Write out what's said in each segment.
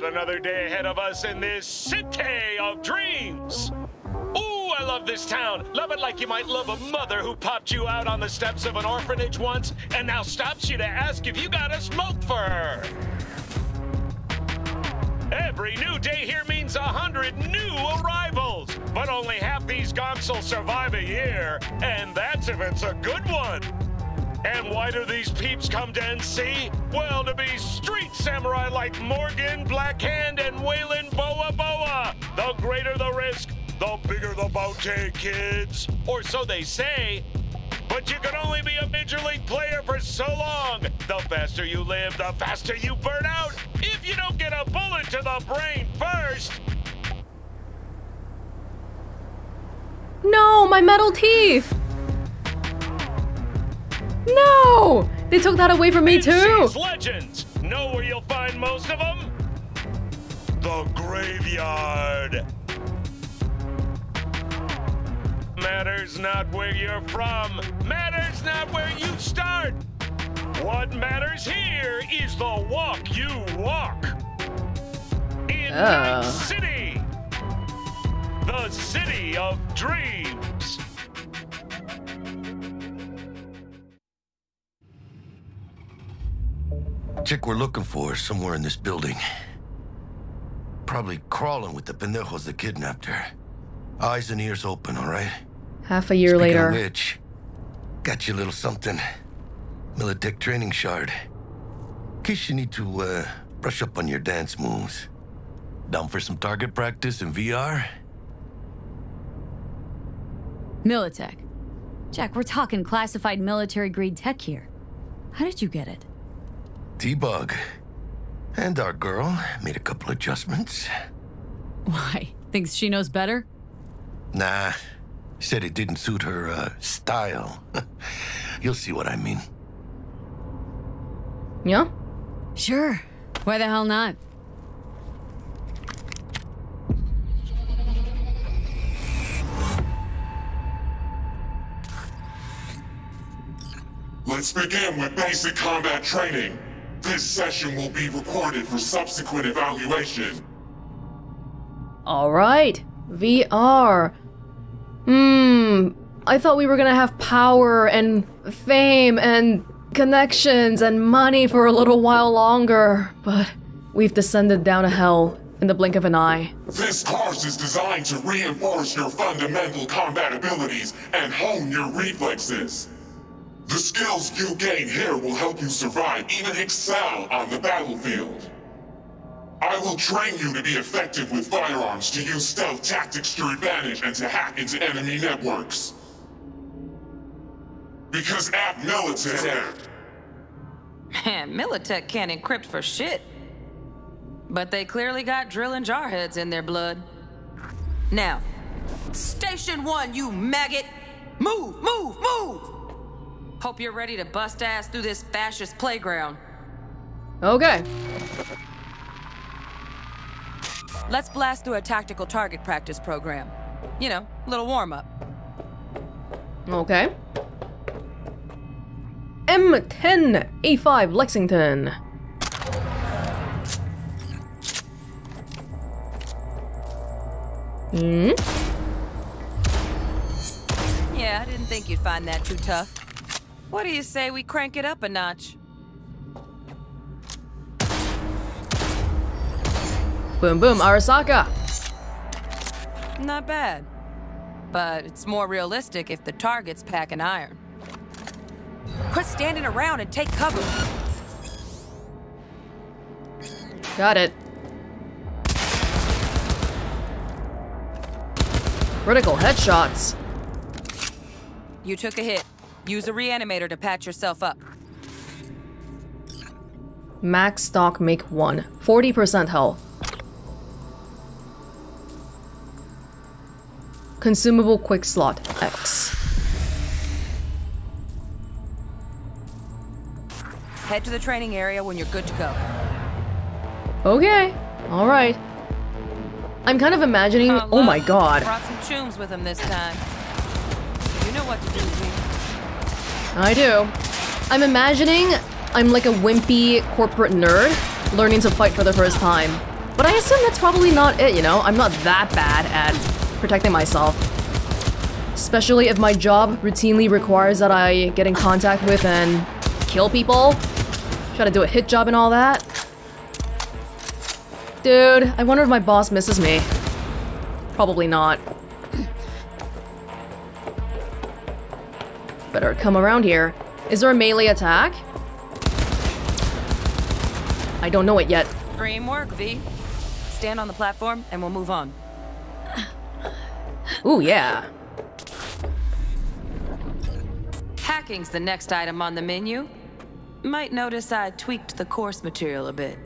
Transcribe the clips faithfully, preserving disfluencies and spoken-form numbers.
got another day ahead of us in this city of dreams. Ooh, I love this town. Love it like you might love a mother who popped you out on the steps of an orphanage once and now stops you to ask if you got a smoke for her. Every new day here means a hundred new arrivals, but only half these gomps will survive a year, and that's if it's a good one. And why do these peeps come to N C? Well, to be street samurai like Morgan Blackhand and Waylon Boa Boa. The greater the risk, the bigger the bounty, kids. Or so they say. But you can only be a major league player for so long. The faster you live, the faster you burn out. If you don't get a bullet to the brain first. No, my metal teeth. No! They took that away from me too! N C's legends! Know where you'll find most of them? The graveyard! Matters not where you're from, matters not where you start! What matters here is the walk you walk! In oh. Night City! The City of Dreams! Chick we're looking for is somewhere in this building. Probably crawling with the pendejos that kidnapped her. Eyes and ears open, all right? Half a year Speaking later. Of which, got you a little something. Militech training shard. In case you need to uh, brush up on your dance moves. Down for some target practice in V R? Militech. Jack, we're talking classified military-grade tech here. How did you get it? T-bug. And our girl made a couple adjustments. Why? Thinks she knows better? Nah. Said it didn't suit her, uh, style. You'll see what I mean. Yeah? Sure. Why the hell not? Let's begin with basic combat training. This session will be recorded for subsequent evaluation. All right, V R. Hmm, I thought we were gonna have power and fame and connections and money for a little while longer, but we've descended down a hell in the blink of an eye. This course is designed to reinforce your fundamental combat abilities and hone your reflexes. The skills you gain here will help you survive, even excel on the battlefield. I will train you to be effective with firearms, to use stealth tactics to advantage, and to hack into enemy networks. Because at Militech... Man, Militech can't encrypt for shit. But they clearly got drilling jarheads in their blood. Now, Station One, you maggot! Move, move, move! Hope you're ready to bust ass through this fascist playground. Okay. Let's blast through a tactical target practice program. You know, a little warm-up. Okay. M ten A five Lexington. Hmm? Yeah, I didn't think you'd find that too tough. What do you say we crank it up a notch? Boom, boom, Arasaka! Not bad. But it's more realistic if the targets pack an iron. Quit standing around and take cover! Got it. Critical headshots. You took a hit. Use a reanimator to patch yourself up. Max stock make one. forty percent health. Consumable quick slot X. Head to the training area when you're good to go. Okay. All right. I'm kind of imagining. Oh, oh my god. Brought some chooms with him this time. You know what to do, G. I do. I'm imagining I'm like a wimpy corporate nerd learning to fight for the first time. But I assume that's probably not it, you know? I'm not that bad at protecting myself. Especially if my job routinely requires that I get in contact with and kill people. Try to do a hit job and all that. Dude, I wonder if my boss misses me. Probably not. Better come around here. Is there a melee attack? I don't know it yet. Framework, V. Stand on the platform and we'll move on. Ooh, yeah. Hacking's the next item on the menu. Might notice I tweaked the course material a bit.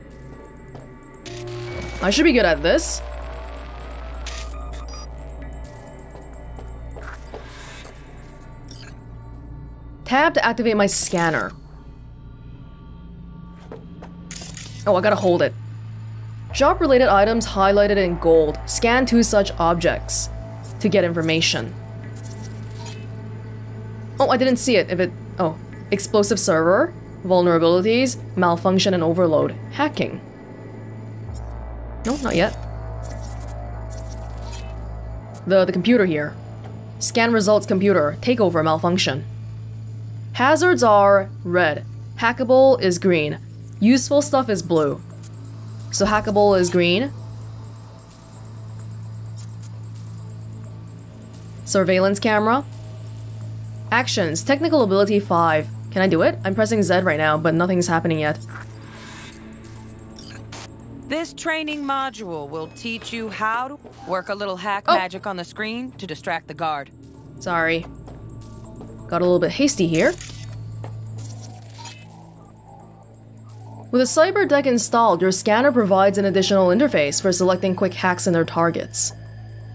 I should be good at this. Tab to activate my scanner. Oh, I gotta hold it. Job-related items highlighted in gold. Scan two such objects to get information. Oh, I didn't see it. If it... Oh. Explosive server, vulnerabilities, malfunction and overload. Hacking. No, not yet. The the computer here. Scan results computer. Takeover malfunction. Hazards are red. Hackable is green. Useful stuff is blue. So hackable is green. Surveillance camera. Actions. Technical ability five. Can I do it? I'm pressing Z right now, but nothing's happening yet. This training module will teach you how to work a little hack oh. magic on the screen to distract the guard. Sorry. Got a little bit hasty here. With a cyber deck installed, your scanner provides an additional interface for selecting quick hacks and their targets.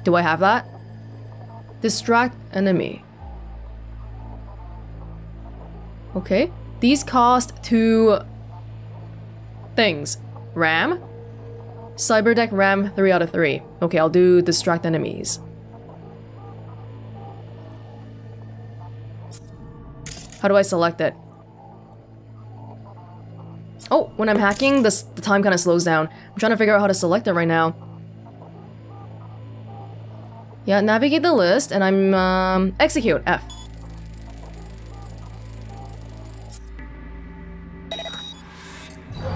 Do I have that? Distract enemy. Okay. These cost two things. RAM? Cyberdeck RAM three out of three. Okay, I'll do distract enemies. How do I select it? Oh, when I'm hacking, this, the time kind of slows down. I'm trying to figure out how to select it right now. Yeah, navigate the list, and I'm, um... execute, F.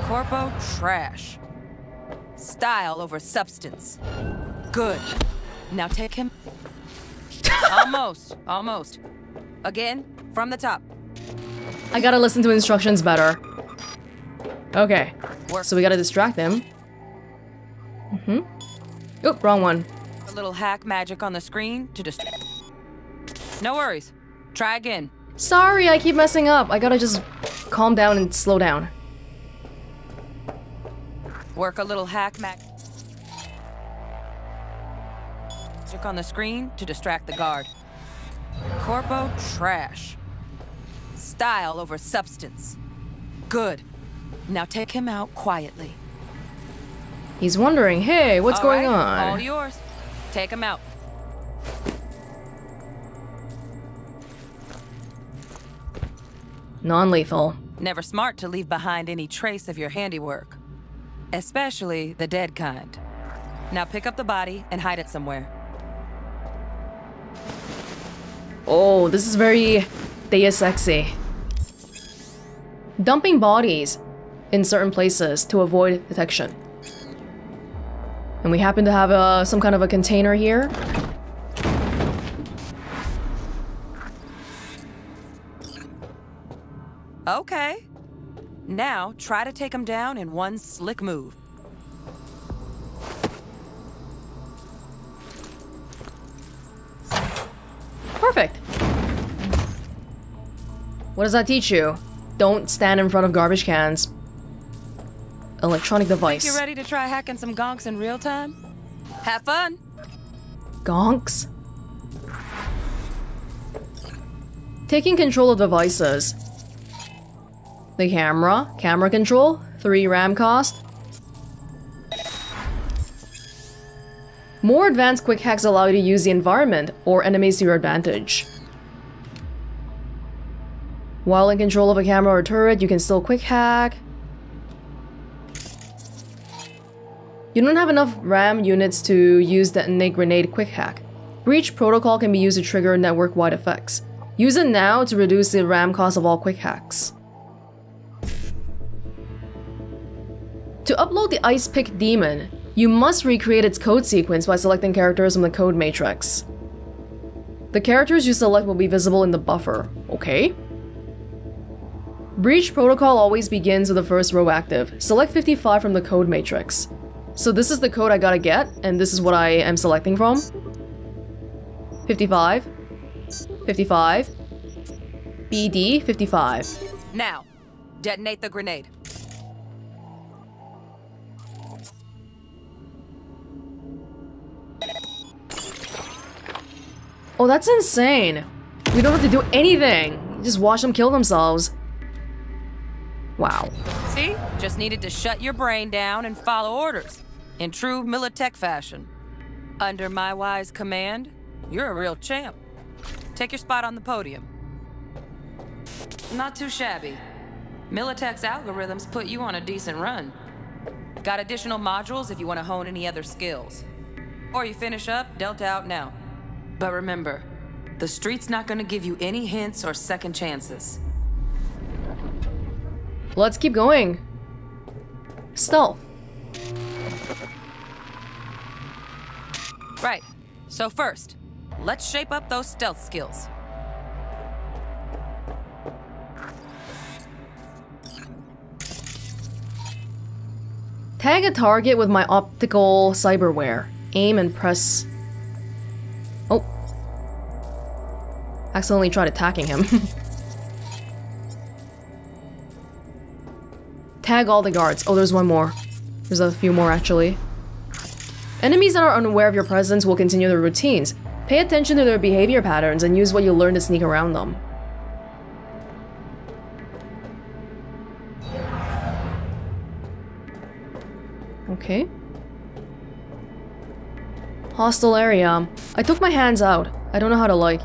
Corpo trash. Style over substance. Good. Now take him. Almost. Almost. Again, from the top. I gotta listen to instructions better. Okay. So we gotta distract him. Mm-hmm. Oop, wrong one. A little hack magic on the screen to distract. No worries. Try again. Sorry, I keep messing up. I gotta just calm down and slow down. Work a little hack magic on the screen to distract the guard. Corpo trash. Style over substance. Good. Now take him out quietly. He's wondering, hey, what's all going right, on? All yours. Take him out. Non-lethal. Never smart to leave behind any trace of your handiwork. Especially the dead kind. Now pick up the body and hide it somewhere. Oh, this is very Deus Ex-y. Dumping bodies in certain places to avoid detection. And we happen to have uh, some kind of a container here. Okay. Now, try to take him down in one slick move. Perfect. What does that teach you? Don't stand in front of garbage cans. Electronic device. Think you're ready to try hacking some gonks in real time? Have fun. Gonks? Taking control of devices. The camera, camera control, three RAM cost. More advanced quick hacks allow you to use the environment or enemies to your advantage. While in control of a camera or turret, you can still quick hack. You don't have enough RAM units to use detonate grenade quick hack. Breach protocol can be used to trigger network-wide effects. Use it now to reduce the RAM cost of all quick hacks. To upload the Ice Pick Demon, you must recreate its code sequence by selecting characters from the code matrix. The characters you select will be visible in the buffer, okay? Breach protocol always begins with the first row active. Select fifty-five from the code matrix. So this is the code I gotta get, and this is what I am selecting from. fifty-five, fifty-five, B D, fifty-five. Now, detonate the grenade. Oh, that's insane. We don't have to do anything. Just watch them kill themselves. Wow. See? Just needed to shut your brain down and follow orders. In true Militech fashion. Under my wise command, you're a real champ. Take your spot on the podium. Not too shabby. Militech's algorithms put you on a decent run. Got additional modules if you want to hone any other skills. Or you finish up, dealt out now. But remember, the street's not gonna give you any hints or second chances. Let's keep going. Stealth. Right. So first, let's shape up those stealth skills. Tag a target with my optical cyberware. Aim and press... Oh. Accidentally tried attacking him. Tag all the guards. Oh, there's one more. There's a few more, actually. Enemies that are unaware of your presence will continue their routines. Pay attention to their behavior patterns and use what you learn to sneak around them. Okay. Hostile area. I took my hands out. I don't know how to, like,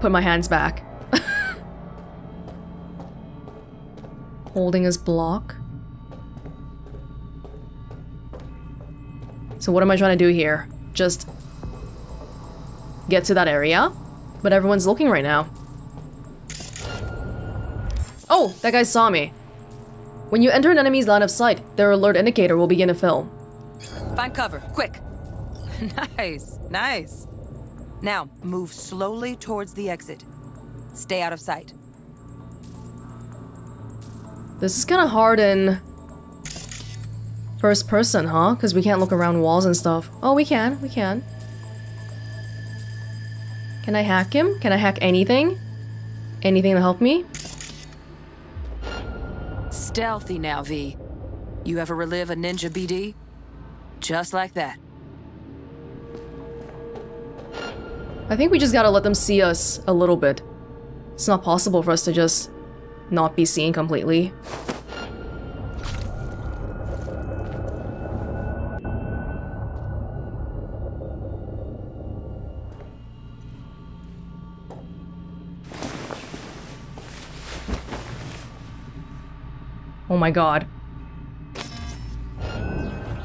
put my hands back. Holding his block. So what am I trying to do here? Just get to that area? But everyone's looking right now. Oh, that guy saw me. When you enter an enemy's line of sight, their alert indicator will begin to fill. Find cover, quick. Nice, nice. Now, move slowly towards the exit. Stay out of sight. This is kind of hard in first person, huh? Because we can't look around walls and stuff. Oh, we can, we can. Can I hack him? Can I hack anything? Anything to help me? Stealthy now, V. You ever relive a ninja B D? Just like that. I think we just gotta let them see us a little bit. It's not possible for us to just not be seen completely. Oh my god.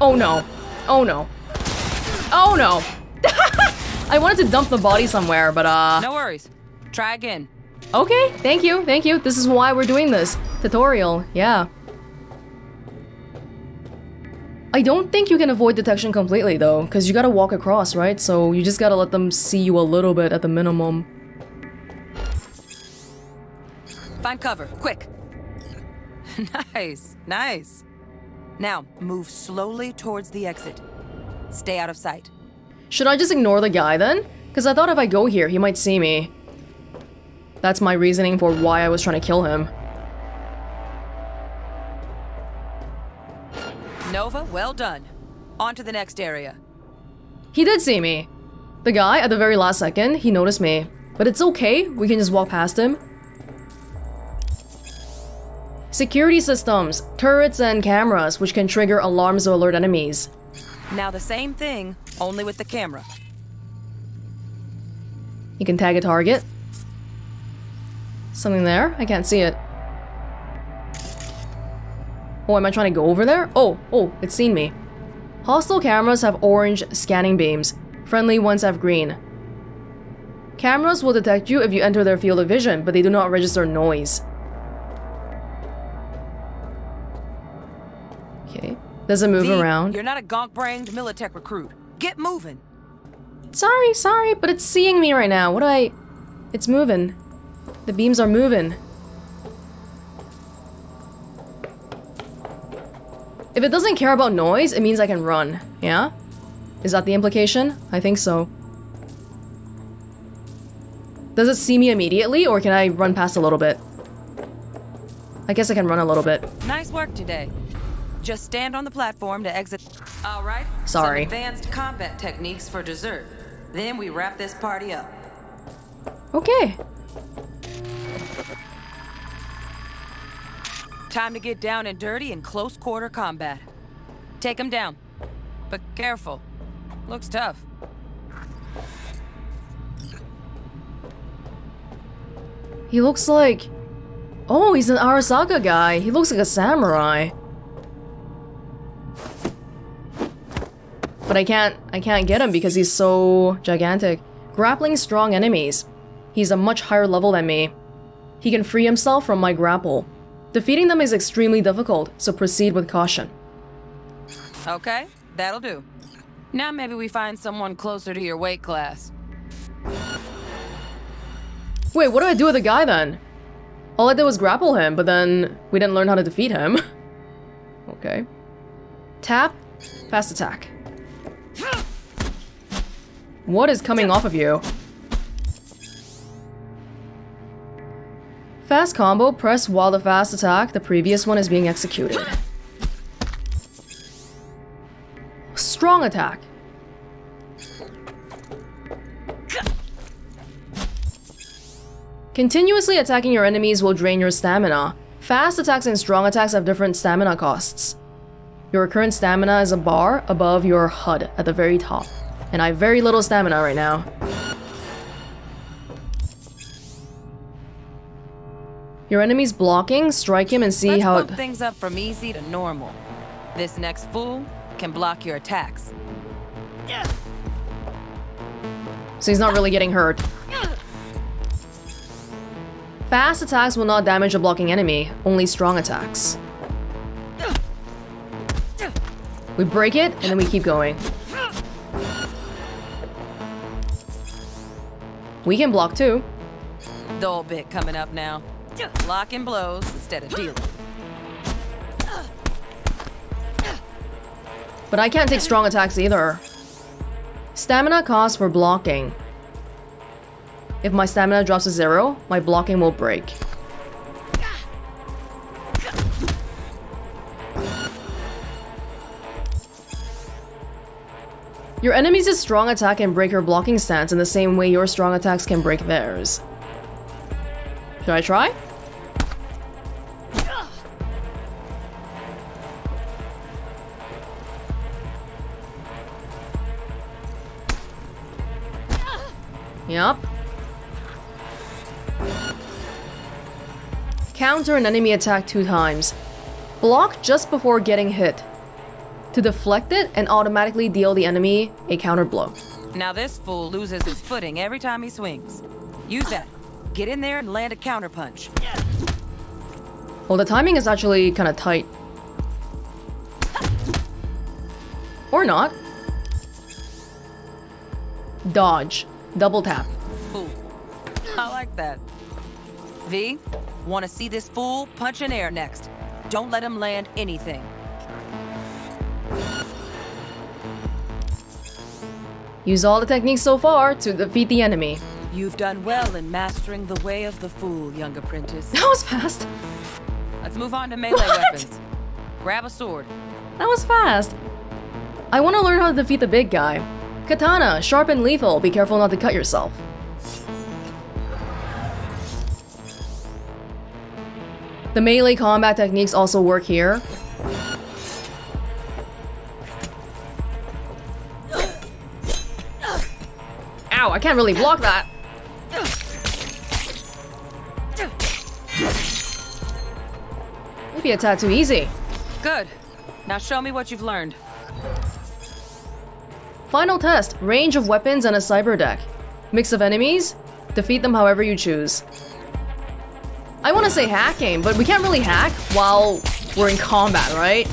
Oh no. Oh no. Oh no! I wanted to dump the body somewhere, but uh... no worries. Try again. Okay, thank you, thank you. This is why we're doing this. Tutorial, yeah. I don't think you can avoid detection completely, though, because you gotta walk across, right? So you just gotta let them see you a little bit at the minimum. Find cover, quick. Nice, nice. Now, move slowly towards the exit. Stay out of sight. Should I just ignore the guy then? Because I thought if I go here, he might see me. That's my reasoning for why I was trying to kill him. Nova, well done. On to the next area. He did see me. The guy, at the very last second, he noticed me. But it's okay, we can just walk past him. Security systems, turrets and cameras, which can trigger alarms to alert enemies. Now the same thing, only with the camera. You can tag a target. Something there? I can't see it. Oh, am I trying to go over there? Oh, oh, it's seen me. Hostile cameras have orange scanning beams. Friendly ones have green. Cameras will detect you if you enter their field of vision, but they do not register noise. Okay. Doesn't move v, around. You're not a gonk-brained Militech recruit. Get moving. Sorry, sorry, but it's seeing me right now. What do I... It's moving. The beams are moving. If it doesn't care about noise, it means I can run, yeah? Is that the implication? I think so. Does it see me immediately, or can I run past a little bit? I guess I can run a little bit. Nice work today. Just stand on the platform to exit. All right. Sorry. Some advanced combat techniques for dessert. Then we wrap this party up. Okay. Time to get down and dirty in close quarter combat. Take him down. But careful. Looks tough. He looks like... Oh, he's an Arasaka guy. He looks like a samurai. But I can't, I can't get him because he's so gigantic. Grappling strong enemies. He's a much higher level than me. He can free himself from my grapple. Defeating them is extremely difficult, so proceed with caution. Okay, that'll do. Now maybe we find someone closer to your weight class. Wait, what do I do with the guy then? All I did was grapple him, but then we didn't learn how to defeat him. Okay. Tap, fast attack. What is coming off of you? Fast combo, press while the fast attack, the previous one is being executed. Strong attack. Continuously attacking your enemies will drain your stamina. Fast attacks and strong attacks have different stamina costs. Your current stamina is a bar above your H U D at the very top. And I have very little stamina right now. Your enemy's blocking, strike him and see Let's how it- Let's things up from easy to normal. This next fool can block your attacks. So he's not really getting hurt. Fast attacks will not damage a blocking enemy, only strong attacks. We break it, and then we keep going. We can block too. The old bit coming up now. Blocking blows instead of dealing. But I can't take strong attacks either. Stamina costs for blocking. If my stamina drops to zero, my blocking will break. Your enemy's strong attack can break your blocking stance in the same way your strong attacks can break theirs. Should I try? Yup. Counter an enemy attack two times. Block just before getting hit. To deflect it and automatically deal the enemy a counter blow. Now this fool loses his footing every time he swings. Use that. Get in there and land a counter punch. Well, the timing is actually kind of tight. Or not. Dodge. Double tap. Fool. I like that. V, want to see this fool punch in air next. Don't let him land anything. Use all the techniques so far to defeat the enemy. You've done well in mastering the way of the fool, young apprentice. That was fast. Let's move on to melee what? weapons. Grab a sword. That was fast. I want to learn how to defeat the big guy. Katana, sharp and lethal. Be careful not to cut yourself. The melee combat techniques also work here. Ow, I can't really block that. Maybe a tad too easy. Good. Now show me what you've learned. Final test, range of weapons and a cyber deck. Mix of enemies, defeat them however you choose. I want to say hack game, but we can't really hack while we're in combat, right?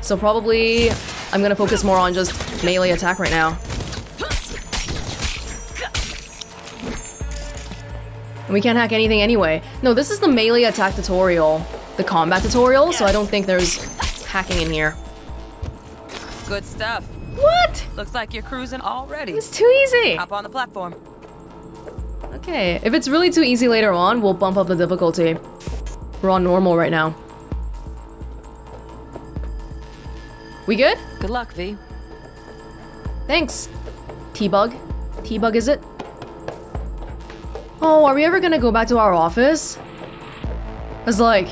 So probably I'm gonna focus more on just melee attack right now. And we can't hack anything anyway. No, this is the melee attack tutorial, the combat tutorial, so I don't think there's hacking in here. Good stuff. What? Looks like you're cruising already. It's too easy. Hop on the platform. Okay, if it's really too easy later on, we'll bump up the difficulty. We're on normal right now. We good? Good luck, V. Thanks. T-bug? T-bug is it? Oh, are we ever gonna go back to our office? It's like,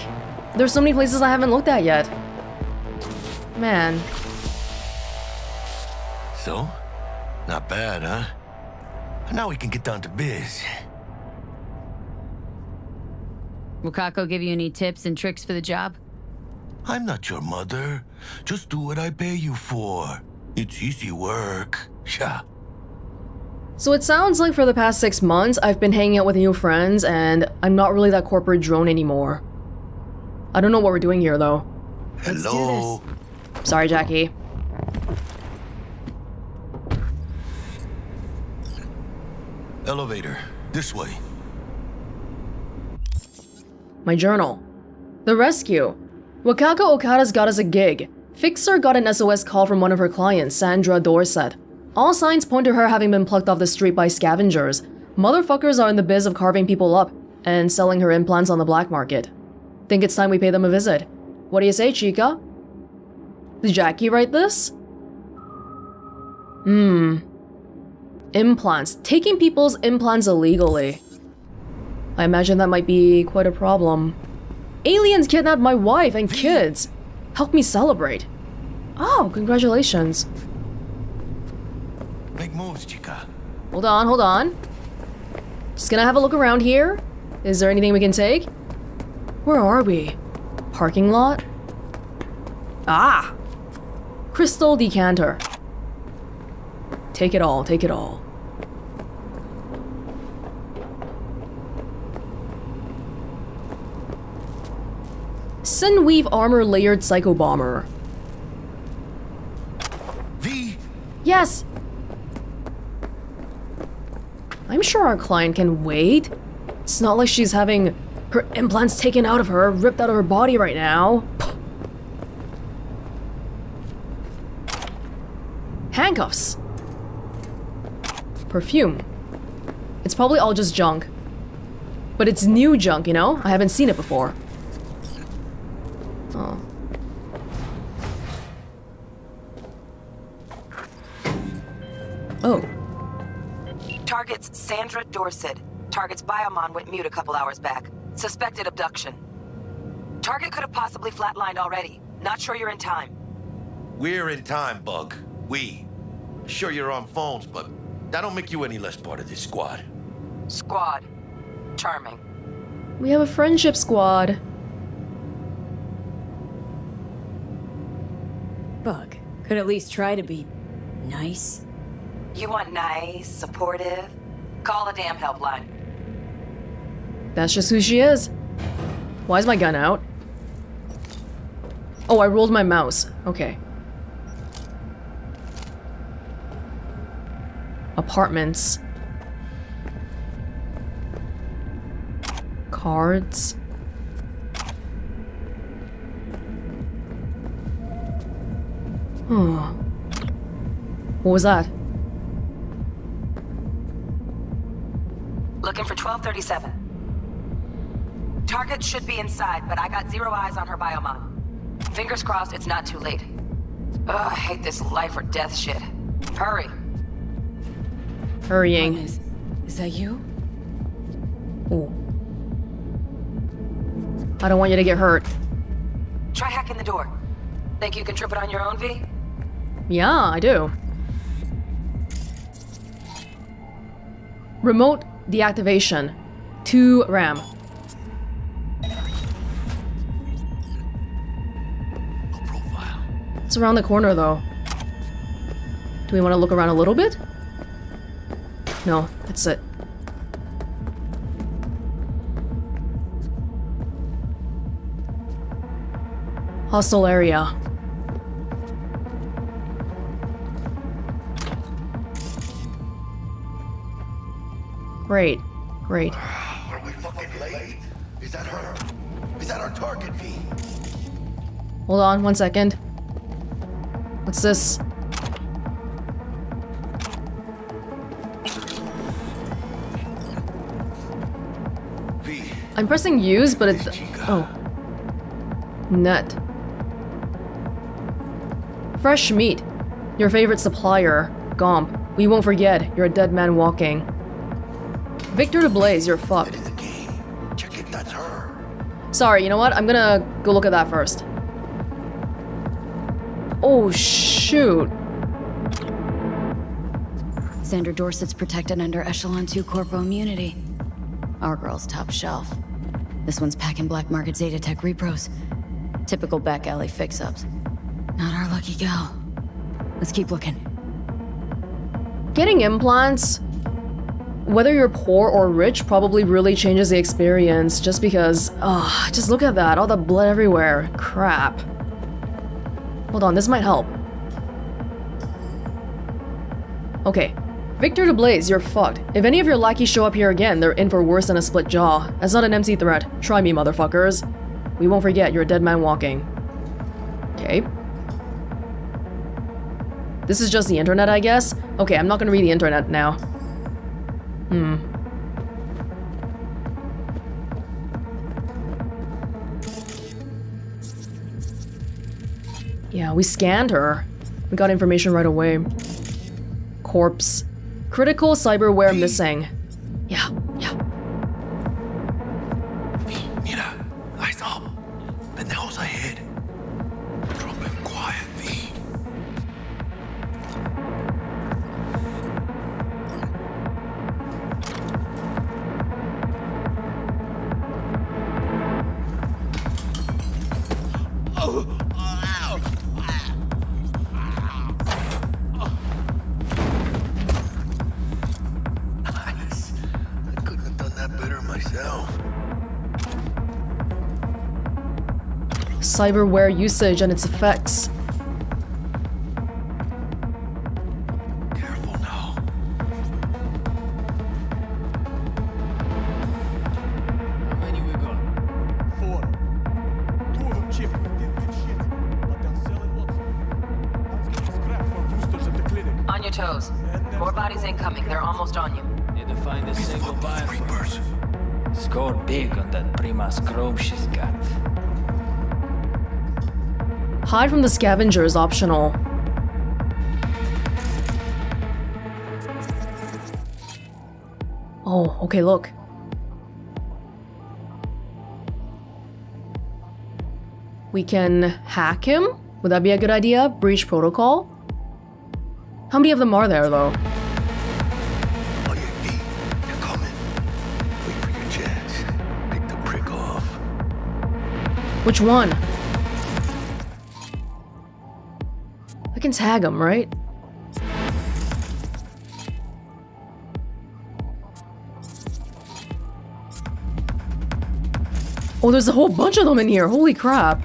there's so many places I haven't looked at yet. Man. So? Not bad, huh? Now we can get down to biz. Wakako give you any tips and tricks for the job? I'm not your mother. Just do what I pay you for. It's easy work. Yeah. So it sounds like for the past six months, I've been hanging out with new friends, and I'm not really that corporate drone anymore. I don't know what we're doing here, though. Hello. Let's do this. Sorry, Jackie. Elevator. This way. My journal. The rescue. Wakako Okada's got us a gig. Fixer got an S O S call from one of her clients, Sandra Dorsett. All signs point to her having been plucked off the street by scavengers. Motherfuckers are in the biz of carving people up and selling her implants on the black market. Think it's time we pay them a visit. What do you say, Chica? Did Jackie write this? Hmm. Implants. Taking people's implants illegally. I imagine that might be quite a problem. Aliens kidnapped my wife and kids. Help me celebrate. Oh, congratulations. Make moves, Chica. Hold on, hold on. Just gonna have a look around here. Is there anything we can take? Where are we? Parking lot? Ah! Crystal decanter. Take it all, take it all. Sinweave armor layered psychobomber. V. Yes! I'm sure our client can wait. It's not like she's having her implants taken out of her, ripped out of her body right now. Handcuffs. Perfume. It's probably all just junk. But it's new junk, you know? I haven't seen it before. Oh. Oh. Targets Sandra Dorsett. Targets Biomon went mute a couple hours back. Suspected abduction. Target could have possibly flatlined already. Not sure you're in time. We're in time, Bug. We. Sure you're on phones, but that don't make you any less part of this squad. Squad. Charming. We have a friendship squad. Bug. Could at least try to be nice. You want nice, supportive? Call a damn helpline. That's just who she is. Why is my gun out? Oh, I rolled my mouse. Okay. Apartments. Cards. Oh. What was that? Looking for twelve thirty-seven. Target should be inside, but I got zero eyes on her biomon. Fingers crossed it's not too late. Ugh, I hate this life or death shit. Hurry. Hurrying. Is, is that you? Ooh. I don't want you to get hurt. Try hacking the door. Think you can trip it on your own, V? Yeah, I do. Remote deactivation. Two RAM. It's around the corner, though. Do we want to look around a little bit? No, that's it. Hostile area. Great, great. Are we fucking late? Is that her? Is that our target, V? Hold on, one second. What's this? V. I'm pressing use, but it's oh. Nut. Fresh meat. Your favorite supplier, Gomp. We won't forget. You're a dead man walking. Victor de Blaze, you're fucked. Check it, that's her. Sorry, you know what? I'm gonna go look at that first. Oh, shoot. Sandra Dorsett's protected under Echelon two Corpo Immunity. Our girl's top shelf. This one's packing black market Zetatech repros. Typical back alley fix-ups. Not our lucky gal. Let's keep looking. Getting implants? Whether you're poor or rich probably really changes the experience, just because... Ugh, just look at that, all the blood everywhere. Crap. Hold on, this might help. Okay. Victor de Blaze, you're fucked. If any of your lackeys show up here again, they're in for worse than a split jaw. That's not an M C threat. Try me, motherfuckers. We won't forget, you're a dead man walking. Okay. This is just the internet, I guess? Okay, I'm not gonna read the internet now. Hmm. Yeah, we scanned her. We got information right away. Corpse. Critical cyberware v. missing. Yeah, yeah. V, mira, eyes up. Pendejos ahead. Drop him quiet, V. Cyberware usage and its effects. Careful now. How many we got? Four. Two of them chipped. We did good shit, but they're selling lots. Let's get scrap for boosters at the clinic. On your toes. More bodies incoming. They're almost on you. Need to find a single bioforce. Score big on that Prima scrope she's got. Hide from the scavenger is optional. Oh, okay, look. We can hack him? Would that be a good idea? Breach protocol? How many of them are there, though? Which one? Can tag him, right? Oh, there's a whole bunch of them in here. Holy crap.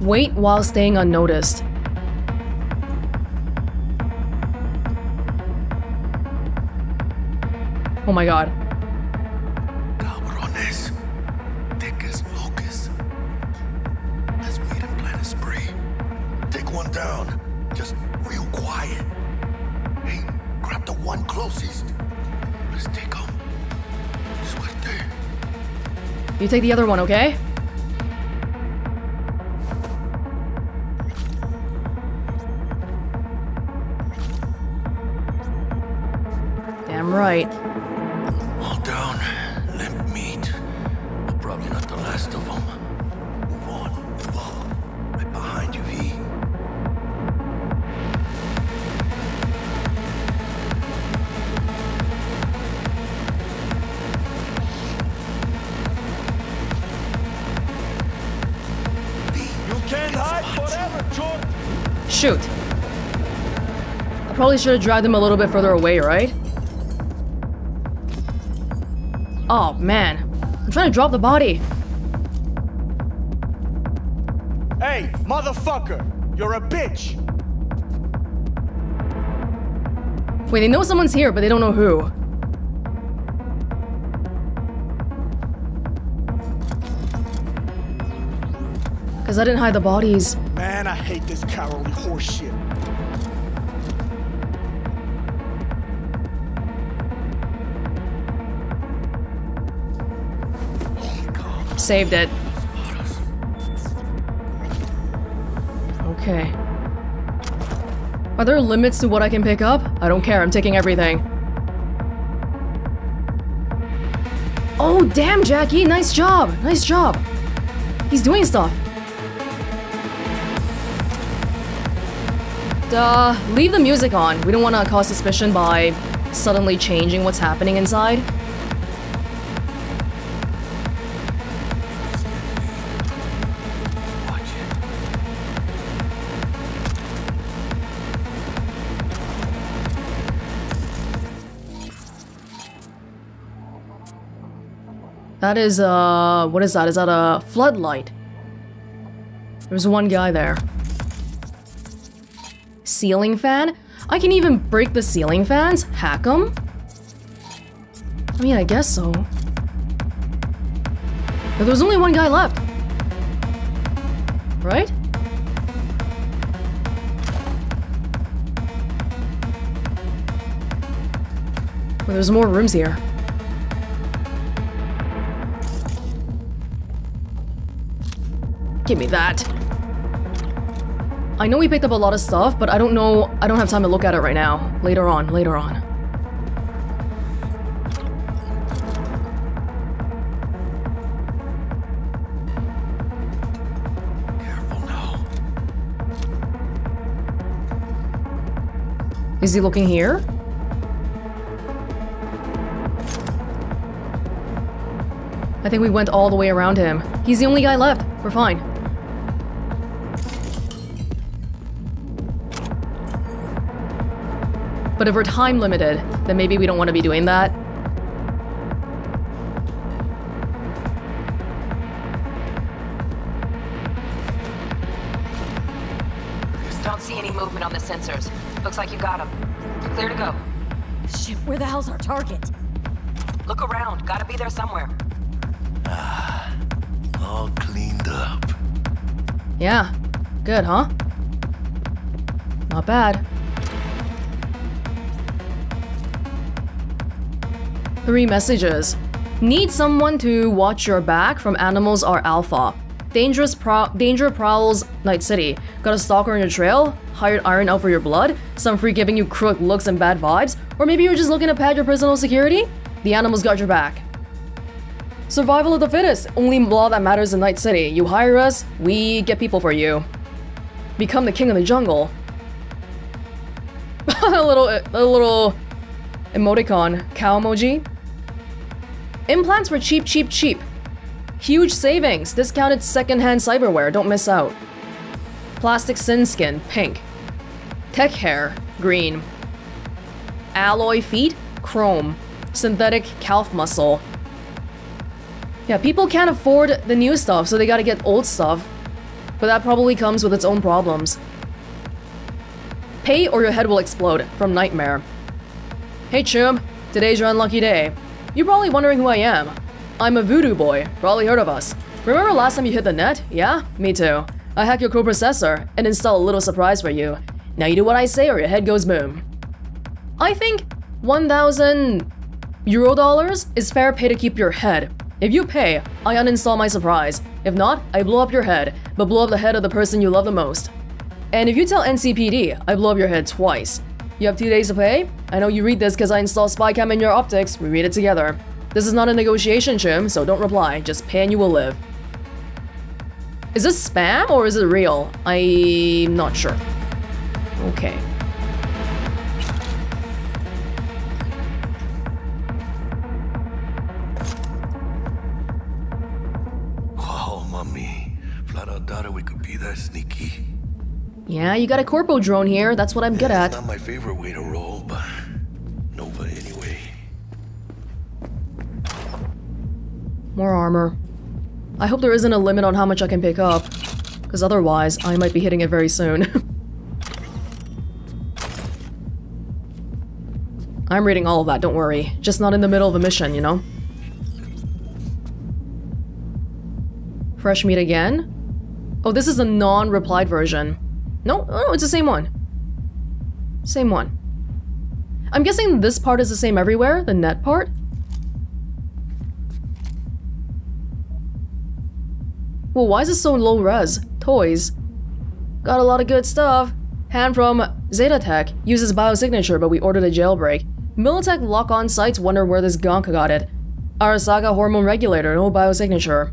Wait while staying unnoticed. Oh my god. You take the other one, okay? Damn right. All down, limp meat. But probably not the last of them. Move on, move on. Right behind you, V. Shoot. I probably should have dragged him a little bit further away, right? Oh, man. I'm trying to drop the body. Hey, motherfucker! You're a bitch! Wait, they know someone's here, but they don't know who. Because I didn't hide the bodies. Man, I hate this cowardly horse shit. Saved it. Okay. Are there limits to what I can pick up? I don't care, I'm taking everything. Oh, damn, Jackie! Nice job! Nice job! He's doing stuff. Duh, leave the music on. We don't want to cause suspicion by suddenly changing what's happening inside. That is, uh, what is that? Is that a floodlight? There's one guy there. Ceiling fan? I can even break the ceiling fans? Hack them? I mean, I guess so. But there was only one guy left. Right? Well, there's more rooms here. Give me that. I know we picked up a lot of stuff, but I don't know. I don't have time to look at it right now. Later on, later on. Careful now. Is he looking here? I think we went all the way around him. He's the only guy left. We're fine. But if we're time limited, then maybe we don't want to be doing that. Don't see any movement on the sensors. Looks like you got them. You're clear to go. Shit, where the hell's our target? Look around. Gotta be there somewhere. Ah, all cleaned up. Yeah. Good, huh? Not bad. Three messages. Need someone to watch your back from Animals Are Alpha. Dangerous pro- danger prowls Night City. Got a stalker on your trail? Hired Iron Elf for your blood? Some freak giving you crook looks and bad vibes? Or maybe you're just looking to pad your personal security? The animals got your back. Survival of the fittest. Only law that matters in Night City. You hire us, we get people for you. Become the king of the jungle. a little, a little emoticon, cow emoji. Implants for cheap, cheap, cheap. Huge savings. Discounted secondhand cyberware. Don't miss out. Plastic sin skin. Pink. Tech hair. Green. Alloy feet. Chrome. Synthetic calf muscle. Yeah, people can't afford the new stuff, so they gotta get old stuff. But that probably comes with its own problems. Pay or your head will explode. From Nightmare. Hey Chum, today's your unlucky day. You're probably wondering who I am. I'm a voodoo boy, probably heard of us. Remember last time you hit the net? Yeah? Me too. I hack your coprocessor and install a little surprise for you. Now you do what I say or your head goes boom. I think one thousand euro dollars is fair pay to keep your head. If you pay, I uninstall my surprise. If not, I blow up your head, but blow up the head of the person you love the most. And if you tell N C P D, I blow up your head twice. You have two days to pay? I know you read this because I install Spycam in your optics. We read it together. This is not a negotiation, Chim, so don't reply. Just pay and you will live. Is this spam or is it real? I'm not sure. Okay. Flat out doubted we could be that sneaky. Yeah, you got a corpo drone here. That's what I'm yeah, good at. It's not my favorite way to roll, but Nova anyway. More armor. I hope there isn't a limit on how much I can pick up, because otherwise I might be hitting it very soon. I'm reading all of that, don't worry. Just not in the middle of a mission, you know? Fresh meat again? Oh, this is a non-replied version. No, oh, it's the same one. Same one. I'm guessing this part is the same everywhere, the net part? Well, why is it so low res? Toys. Got a lot of good stuff. Han from Zetatech uses biosignature, but we ordered a jailbreak. Militech lock-on sites wonder where this gonka got it. Arasaka hormone regulator, no biosignature.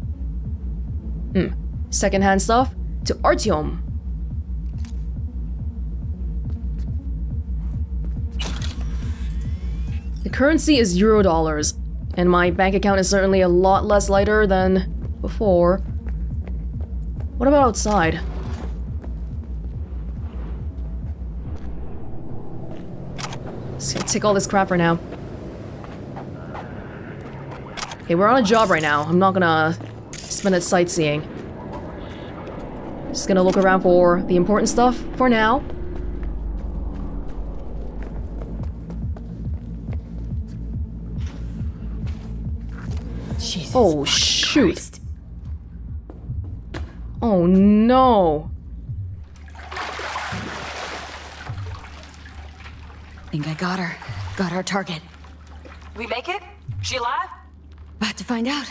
Hmm. Secondhand stuff to Artyom. The currency is euro dollars, and my bank account is certainly a lot less lighter than before. What about outside? Just gonna take all this crap right now. Okay, we're on a job right now. I'm not gonna spend it sightseeing. Just gonna look around for the important stuff for now. Jesus oh, shoot. Christ. Oh no! I think I got her. Got our target. We make it? She alive? About to find out.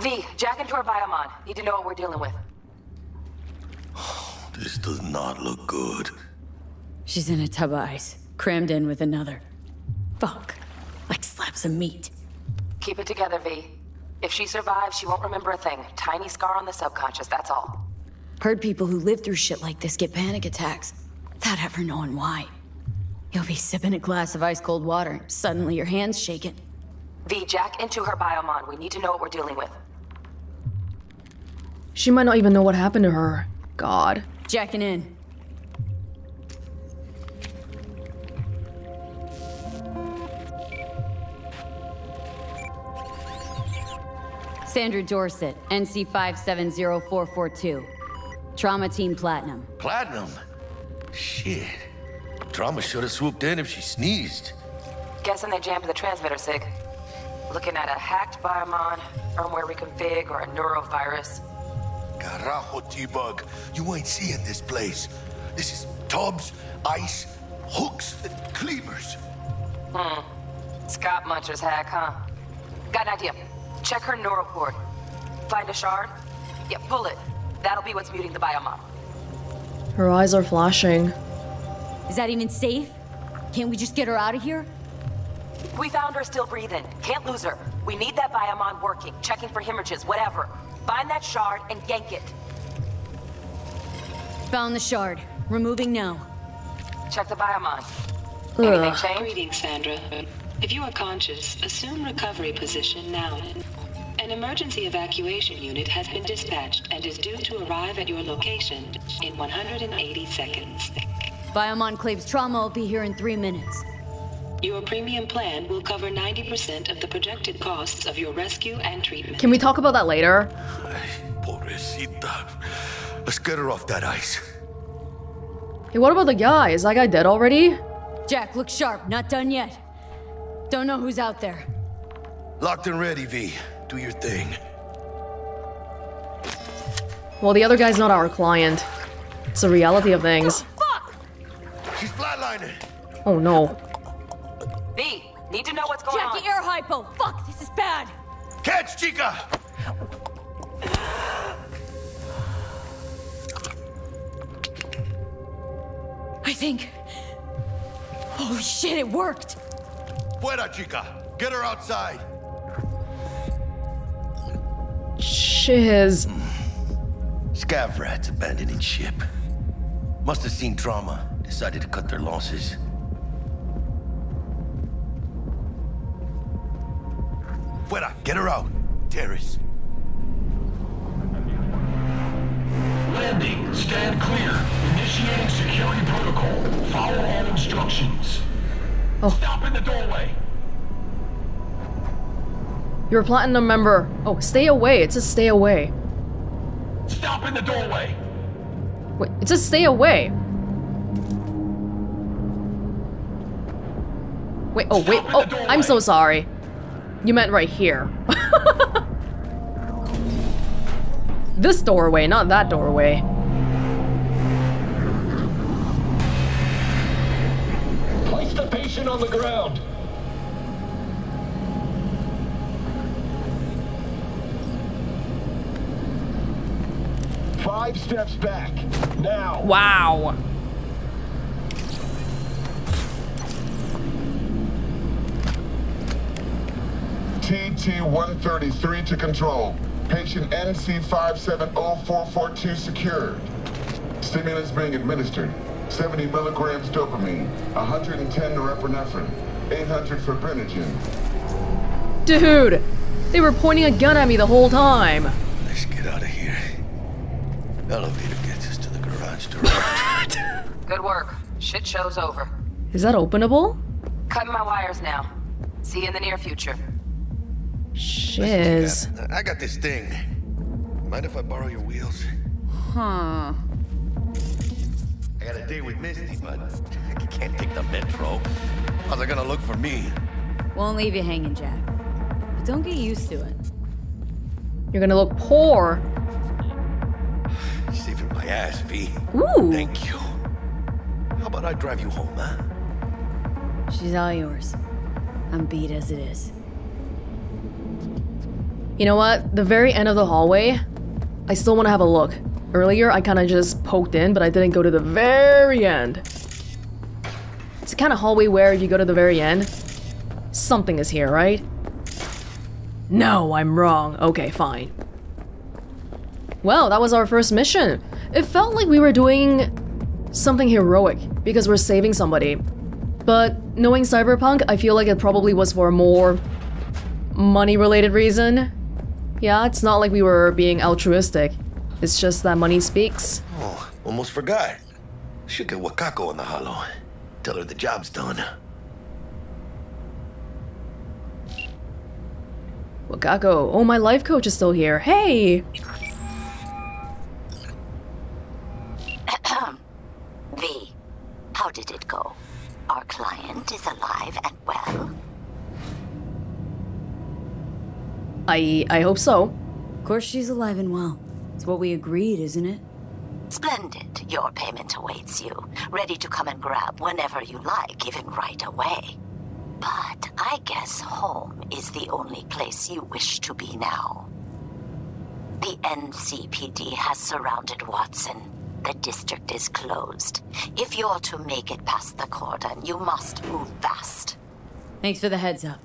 V, jack into her biomon. Need to know what we're dealing with. Oh, this does not look good. She's in a tub of ice, crammed in with another. Fuck. Like slabs of meat. Keep it together, V. If she survives, she won't remember a thing. Tiny scar on the subconscious, that's all. Heard people who live through shit like this get panic attacks, without ever knowing why. You'll be sipping a glass of ice-cold water, suddenly your hand's shaking. V, jack into her biomon. We need to know what we're dealing with. She might not even know what happened to her. God. Jacking in. Sandra Dorsett, N C five seven zero four four two. Trauma Team Platinum. Platinum? Shit. Trauma should have swooped in if she sneezed. Guessing they jammed the transmitter, Sig. Looking at a hacked biomon, firmware reconfig, or a neurovirus. Carajo, T-bug. You ain't seeing this place. This is tubs, ice, hooks, and cleavers. Hmm. Scott Muncher's hack, huh? Got an idea. Check her neurocord. Find a shard? Yeah, pull it. That'll be what's muting the biomon. Her eyes are flashing. Is that even safe? Can't we just get her out of here? We found her still breathing. Can't lose her. We need that biomon working, checking for hemorrhages, whatever. Find that shard and yank it. Found the shard. Removing now. Check the biomon. Ugh. Anything changed? Greetings, Sandra. If you are conscious, assume recovery position now. An emergency evacuation unit has been dispatched and is due to arrive at your location in one hundred eighty seconds. Biomon claims trauma will be here in three minutes. Your premium plan will cover ninety percent of the projected costs of your rescue and treatment. Can we talk about that later? Pobrecita. Let's get her off that ice. Hey, what about the guy? Is that guy dead already? Jack, look sharp. Not done yet. Don't know who's out there. Locked and ready, V. Do your thing. Well, the other guy's not our client. It's the reality of things. Fuck! She's flatlining. Oh no. V, need to know what's going on. Jackie, air hypo. Fuck, this is bad. Catch, chica. I think. Holy shit, it worked. Fuera, chica. Get her outside. Shiz. Scav rats abandoning ship. Must have seen trauma. Decided to cut their losses. Fuera. Get her out. Terrace. Landing. Stand clear. Initial Initiating security protocol. Follow all instructions. Oh. Stop in the doorway. You're a platinum member. Oh, stay away. It says stay away. Stop in the doorway. Wait, it says stay away. Wait, oh, wait. Oh, I'm so sorry. You meant right here. This doorway, not that doorway. Place the patient on the ground. Five steps back. Now. Wow. T T one thirty-three to control. Patient N C five seven zero four four two secured. Stimulants being administered. seventy milligrams dopamine, one hundred ten to norepinephrine, eight hundred for fibrinogen. Dude, they were pointing a gun at me the whole time. Let's get out of here. Elevator gets us to the garage direct. Good work. Shit show's over. Is that openable? Cutting my wires now. See you in the near future. Shiz. I got this thing. Mind if I borrow your wheels? Huh. I got a date with Misty, but I can't take the metro. How's it gonna look for me? Won't leave you hanging, Jack. But don't get used to it. You're gonna look poor. Saving my ass, V. Ooh. Thank you. How about I drive you home, huh? She's all yours. I'm beat as it is. You know what? The very end of the hallway, I still want to have a look. Earlier, I kind of just poked in, but I didn't go to the very end. It's the kind of hallway where if you go to the very end, something is here, right? No, I'm wrong. Okay, fine. Well, that was our first mission. It felt like we were doing something heroic because we're saving somebody. But knowing Cyberpunk, I feel like it probably was for a more money-related reason. Yeah, it's not like we were being altruistic. It's just that money speaks. Oh, almost forgot. Should get Wakako on the hollow. Tell her the job's done. Wakako. Oh, my life coach is still here. Hey! V, how did it go? Our client is alive and well. I I hope so. Of course she's alive and well. It's what we agreed, isn't it? Splendid. Your payment awaits you. Ready to come and grab whenever you like, even right away. But I guess home is the only place you wish to be now. The N C P D has surrounded Watson. The district is closed. If you're to make it past the cordon, you must move fast. Thanks for the heads up.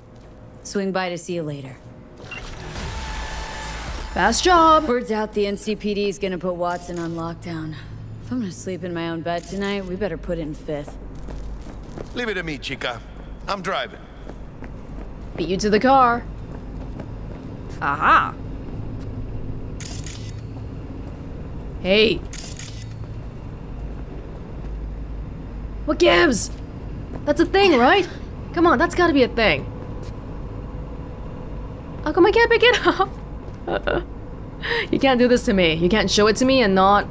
Swing by to see you later. Fast job! Word's out the N C P D is gonna put Watson on lockdown. If I'm gonna sleep in my own bed tonight, we better put it in fifth. Leave it to me, chica. I'm driving. Beat you to the car. Aha! Hey! What gives? That's a thing, right? Come on, that's gotta be a thing. How come I can't pick it up? You can't do this to me. You can't show it to me and not...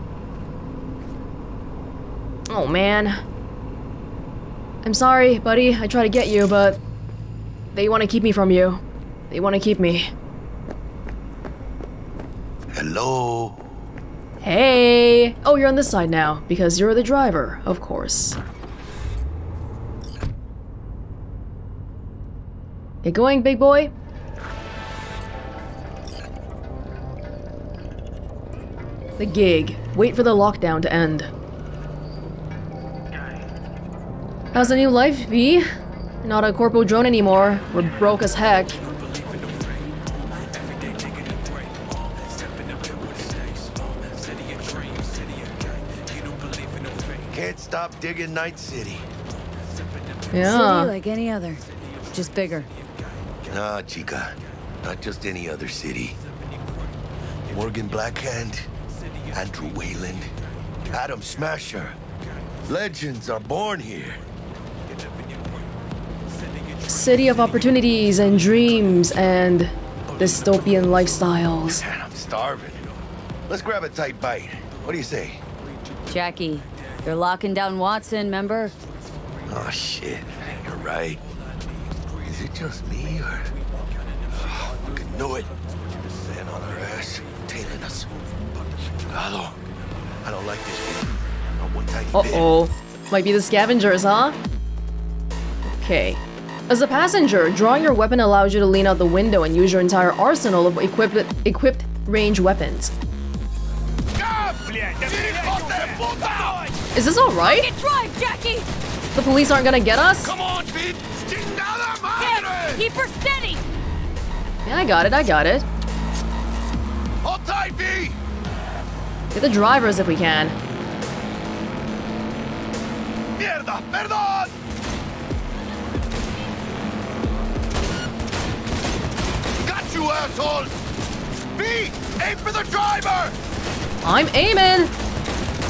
Oh, man. I'm sorry, buddy. I try to get you, but... They want to keep me from you. They want to keep me. Hello? Hey! Oh, you're on this side now, because you're the driver, of course. Get going, big boy. The gig. Wait for the lockdown to end. How's the new life, V? Not a corpo drone anymore. We're broke as heck. Can't stop digging Night City. Yeah. City like any other. Just bigger. Nah, chica. Not just any other city. Morgan Blackhand. Andrew Wayland, Adam Smasher, Legends are born here. City of opportunities and dreams and dystopian lifestyles. Man, I'm starving. Let's grab a tight bite. What do you say? Jackie, they're locking down Watson, remember? Oh shit, you're right. Is it just me or... Oh, I knew it. Laying on our ass, tailing us. Hello. I don't like this game. Uh-oh. Might be the scavengers, huh? Okay. As a passenger, drawing your weapon allows you to lean out the window and use your entire arsenal of equipped equipped range weapons. Is this alright? The police aren't gonna get us? Keep her steady! Yeah, I got it, I got it. Hold tight, V! Get the drivers if we can. Mierda, perdón! Got you, asshole! B, aim for the driver! I'm aiming!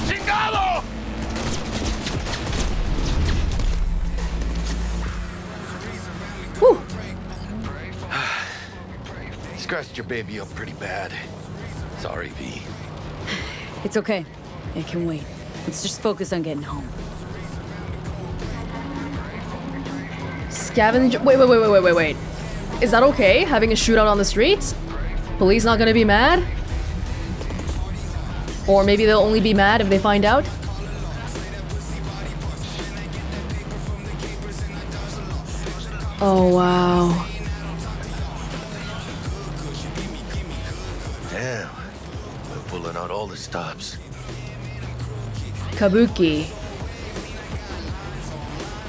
Chingado! Whew! Scratched your baby up pretty bad. Sorry, V. It's okay. It can wait. Let's just focus on getting home. Scavenger. Wait, wait, wait, wait, wait, wait, wait. Is that okay? Having a shootout on the streets? Police not gonna be mad? Or maybe they'll only be mad if they find out? Oh, wow. Damn. We're pulling out all the stops. Kabuki.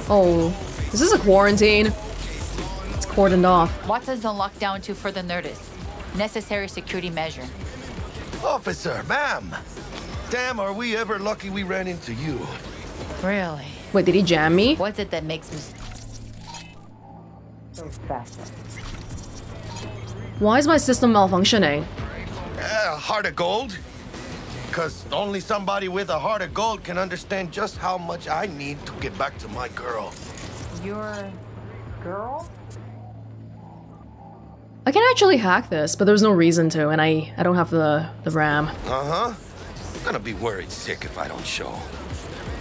Oh. This is a quarantine. It's cordoned off. Watson's on lockdown to further notice. Necessary security measure. Officer, ma'am. Damn, are we ever lucky we ran into you. Really? Wait, did he jam me? What's it that makes me... so fast? Why is my system malfunctioning? Uh, heart of gold? Because only somebody with a heart of gold can understand just how much I need to get back to my girl. Your girl? I can actually hack this, but there's no reason to, and I I don't have the the RAM. Uh-huh. I'm gonna be worried sick if I don't show.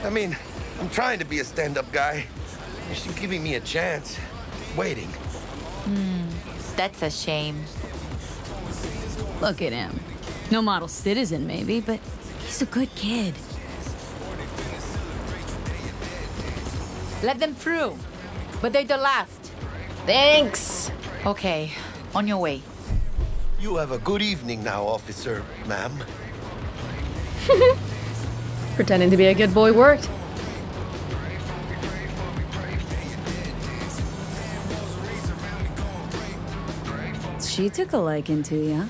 I mean, I'm trying to be a stand-up guy. She's giving me a chance. Waiting. Hmm. That's a shame. Look at him. No model citizen, maybe, but he's a good kid. Let them through, but they're the last. Thanks. Okay, on your way. You have a good evening now, officer, ma'am. Pretending to be a good boy worked. She took a liking to you.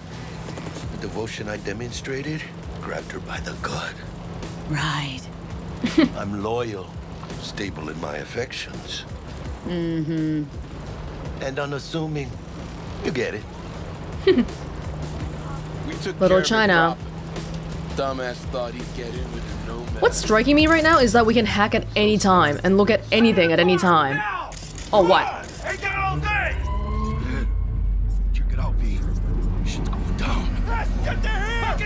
The devotion I demonstrated grabbed her by the gut. Right. I'm loyal. Stable in my affections. Mm-hmm. And unassuming. You get it. We took Little China. Dumbass thought he'd get in with no matter. What's striking me right now is that we can hack at any time and look at anything at any time. Now! Oh, what? Ain't that all day? Check it out, V. Shit's going down. Let's get the hell!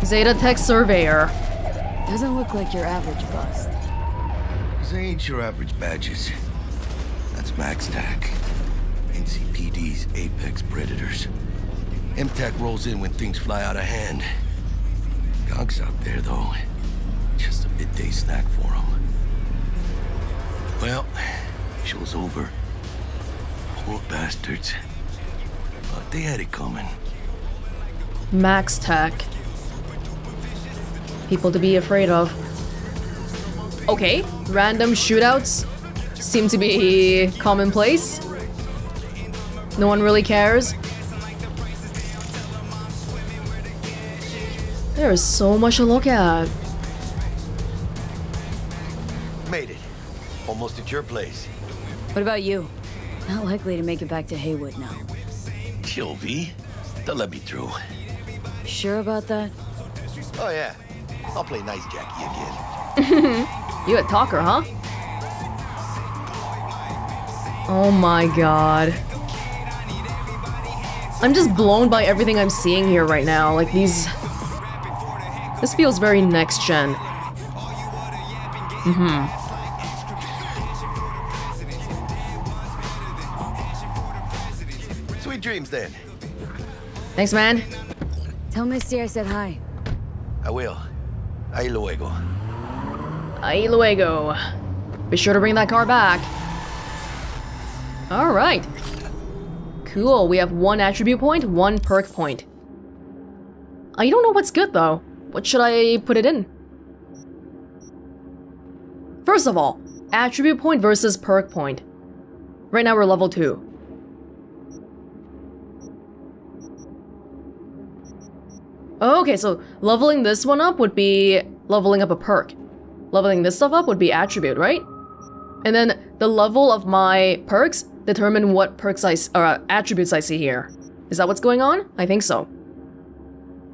Fucking shoot! Zetatech surveyor. Doesn't look like your average bust. They ain't your average badges. That's MaxTac. N C P D's apex predators. M TAC rolls in when things fly out of hand. Gonks out there, though. Just a midday snack for them. Well, show's over. Poor bastards. But they had it coming. MaxTac. People to be afraid of. Okay, random shootouts seem to be commonplace. No one really cares. There is so much to look at. Made it. Almost at your place. What about you? Not likely to make it back to Haywood now. Chill, V. They'll let me through. You sure about that? Oh yeah. I'll play nice Jackie again. You a talker, huh? Oh my god. I'm just blown by everything I'm seeing here right now. Like these... This feels very next-gen. Mm-hmm. Dreams then. Thanks, man. Tell Misty I said hi. I will. Ahí luego. Ahí luego. Be sure to bring that car back. Alright. Cool, we have one attribute point, one perk point. I don't know what's good though. What should I put it in? First of all, attribute point versus perk point. Right now we're level two. Okay, so leveling this one up would be leveling up a perk. Leveling this stuff up would be attribute, right? And then the level of my perks determine what perks I s- or uh, attributes I see here. Is that what's going on? I think so.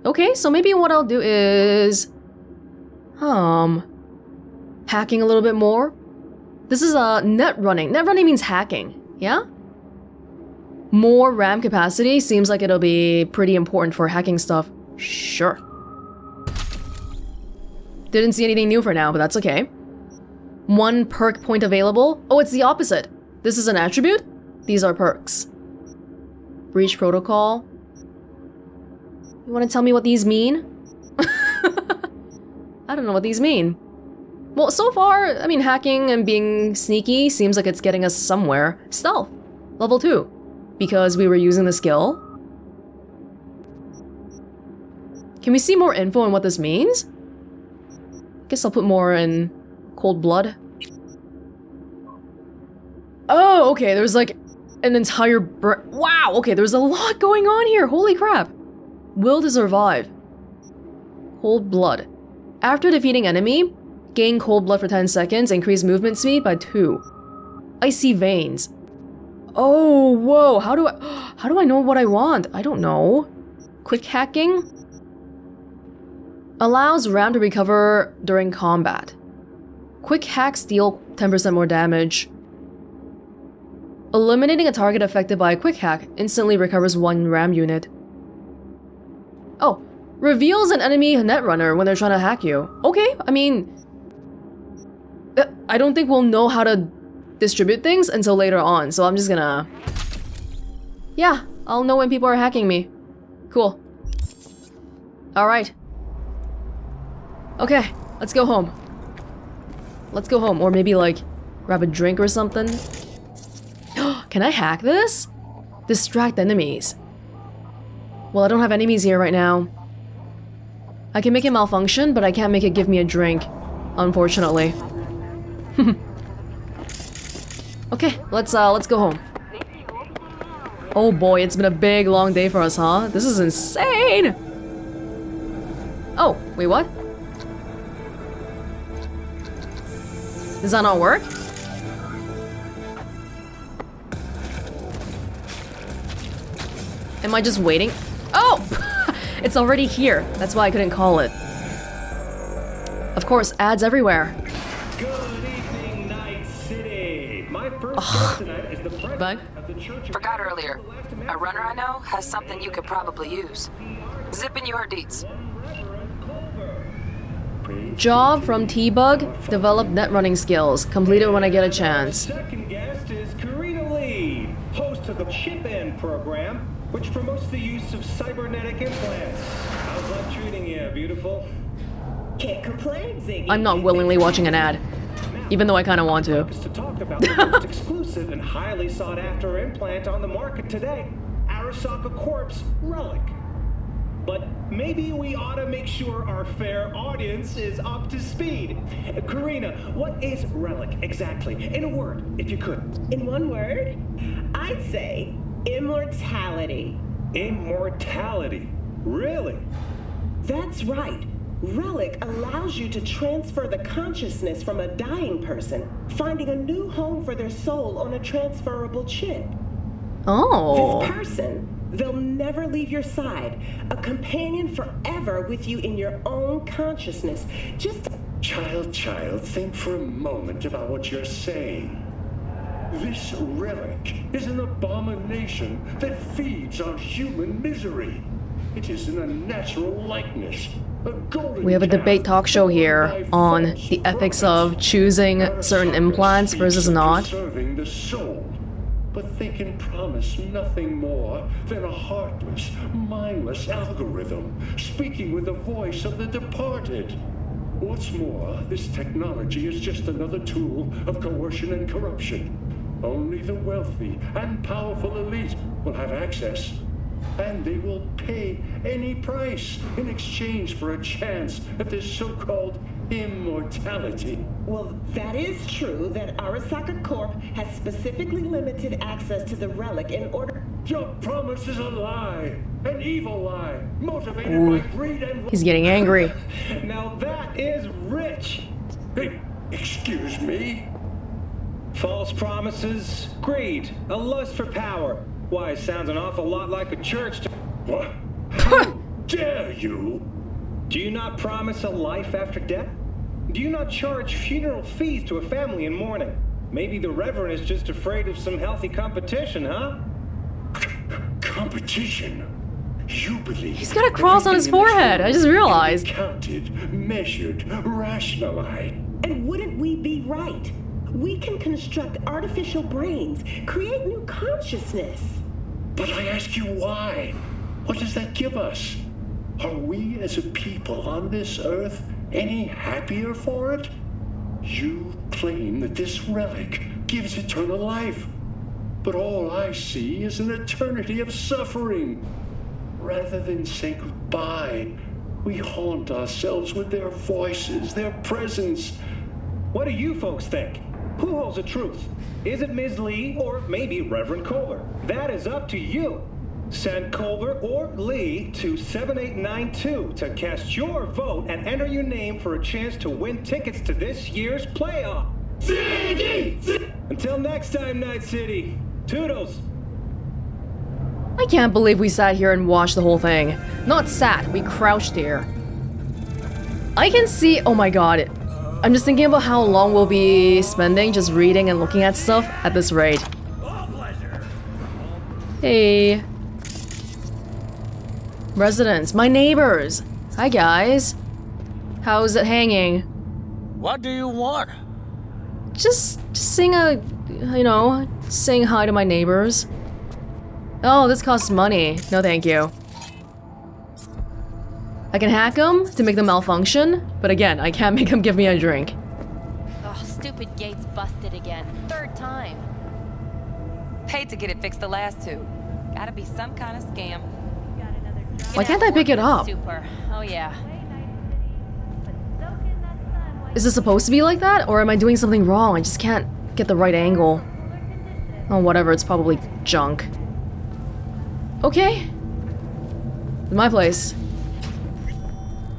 Okay, so maybe what I'll do is... Um... hacking a little bit more. This is uh, net running. Net running means hacking, yeah? More RAM capacity seems like it'll be pretty important for hacking stuff. Sure. Didn't see anything new for now, but that's okay. One perk point available. Oh, it's the opposite. This is an attribute. These are perks. Breach protocol. You want to tell me what these mean? I don't know what these mean. Well, so far, I mean, hacking and being sneaky seems like it's getting us somewhere. Stealth. Level two. Because we were using the skill. Can we see more info on what this means? I guess I'll put more in cold blood. Oh, okay, there's like an entire br- Wow, okay, there's a lot going on here, holy crap! Will to survive. Cold blood. After defeating enemy, gain cold blood for ten seconds, increase movement speed by two. Icy veins. Oh, whoa, how do I- How do I know what I want? I don't know. Quick hacking? Allows RAM to recover during combat. Quick hacks deal ten percent more damage. Eliminating a target affected by a quick hack instantly recovers one RAM unit. Oh, reveals an enemy netrunner when they're trying to hack you. Okay, I mean... I don't think we'll know how to distribute things until later on, so I'm just gonna... Yeah, I'll know when people are hacking me. Cool. Alright. Okay, let's go home. Let's go home, or maybe like grab a drink or something. Can I hack this? Distract enemies. Well, I don't have enemies here right now. I can make it malfunction, but I can't make it give me a drink, unfortunately. Okay, let's uh, let's go home. Oh boy, it's been a big long day for us, huh? This is insane. Oh, wait, what? Does that not work? Am I just waiting? Oh! It's already here. That's why I couldn't call it. Of course, ads everywhere. Good evening, Night City. My first guest tonight is the president of the Church of... Forgot earlier. A runner I know has something you could probably use. Zip in your deets. Job from T-bug, develop net running skills. Complete it when I get a chance. Second guest is Karina Lee, host of the Chip In program, which promotes the use of cybernetic implants. How's that treating you, beautiful? Can't complain, Ziggy. I'm not willingly watching an ad, even though I kind of want to. To talk about the most exclusive and highly sought-after implant on the market today, Arasaka Corp's Relic. But maybe we ought to make sure our fair audience is up to speed. Karina, what is Relic exactly? In a word, if you could. In one word? I'd say immortality. Immortality? Really? That's right. Relic allows you to transfer the consciousness from a dying person, finding a new home for their soul on a transferable chip. Oh. This person They'll never leave your side. A companion forever with you in your own consciousness. Just... Child, child, think for a moment about what you're saying. This relic is an abomination that feeds on human misery. It is an unnatural likeness. We have a debate talk show here on the ethics of choosing certain implants versus not. The soul, but they can promise nothing more than a heartless, mindless algorithm speaking with the voice of the departed. What's more, this technology is just another tool of coercion and corruption. Only the wealthy and powerful elite will have access. And they will pay any price in exchange for a chance at this so-called immortality. Well, that is true that Arasaka Corp has specifically limited access to the relic in order... Your promise is a lie, an evil lie, motivated Ooh. by greed and... He's getting angry. Now that is rich. Hey, excuse me? False promises, greed, a lust for power. Why, it sounds an awful lot like a church to... What? How dare you? Do you not promise a life after death? Do you not charge funeral fees to a family in mourning? Maybe the Reverend is just afraid of some healthy competition, huh? Competition? You believe... He's got a cross on his forehead, I just realized. Counted, measured, rationalized. And wouldn't we be right? We can construct artificial brains, create new consciousness. But I ask you why? What does that give us? Are we as a people on this earth any happier for it? You claim that this relic gives eternal life, but all I see is an eternity of suffering. Rather than say goodbye, we haunt ourselves with their voices, their presence. What do you folks think? Who holds the truth? Is it Miz Lee or maybe Reverend Kohler? That is up to you. Send Kohler or Lee to seven eight nine two to cast your vote and enter your name for a chance to win tickets to this year's playoff. Until next time, Night City. Toodles. I can't believe we sat here and watched the whole thing. Not sat, we crouched here. I can see, oh my god. I'm just thinking about how long we'll be spending just reading and looking at stuff at this rate. Hey. Residents, my neighbors. Hi guys. How's it hanging? What do you want? Just, just sing a, you know, saying hi to my neighbors. Oh, this costs money. No thank you. I can hack them to make them malfunction, but again, I can't make them give me a drink. Oh, stupid gate's busted again. Third time. Paid to get it fixed the last two. Gotta be some kind of scam. Got another job. Why can't I pick it up? Super. Oh yeah. Is it supposed to be like that, or am I doing something wrong? I just can't get the right angle. Oh, whatever. It's probably junk. Okay. It's my place.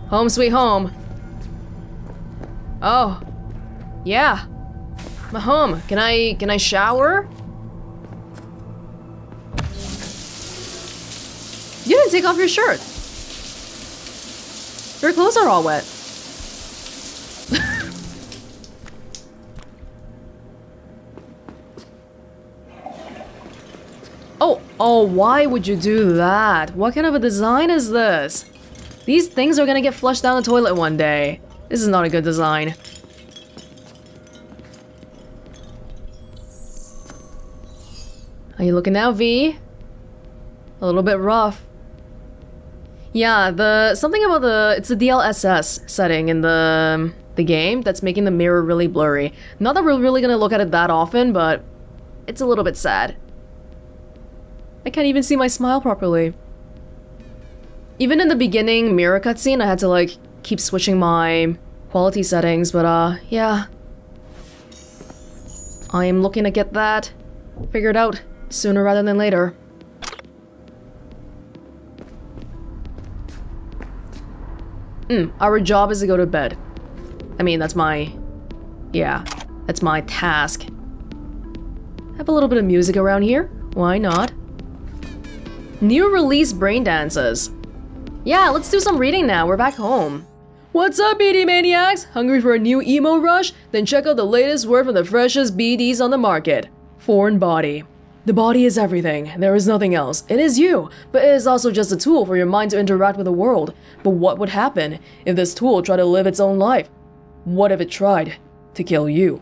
Home sweet home. Oh. Yeah. My home. Can I can I shower? You didn't take off your shirt. Your clothes are all wet. Oh, oh, why would you do that? What kind of a design is this? These things are gonna get flushed down the toilet one day. This is not a good design. Are you looking now, V? A little bit rough. Yeah, the something about the it's the D L S S setting in the the game that's making the mirror really blurry. Not that we're really gonna look at it that often, but it's a little bit sad. I can't even see my smile properly. Even in the beginning mirror cutscene, I had to like keep switching my quality settings, but uh, yeah. I am looking to get that figured out sooner rather than later. Mm, our job is to go to bed. I mean, that's my... yeah, that's my task. Have a little bit of music around here. Why not? New release brain dancers. Yeah, let's do some reading now, we're back home. What's up, B D maniacs? Hungry for a new emo rush? Then check out the latest word from the freshest B Ds on the market. Foreign body. The body is everything, there is nothing else. It is you, but it is also just a tool for your mind to interact with the world. But what would happen if this tool tried to live its own life? What if it tried to kill you?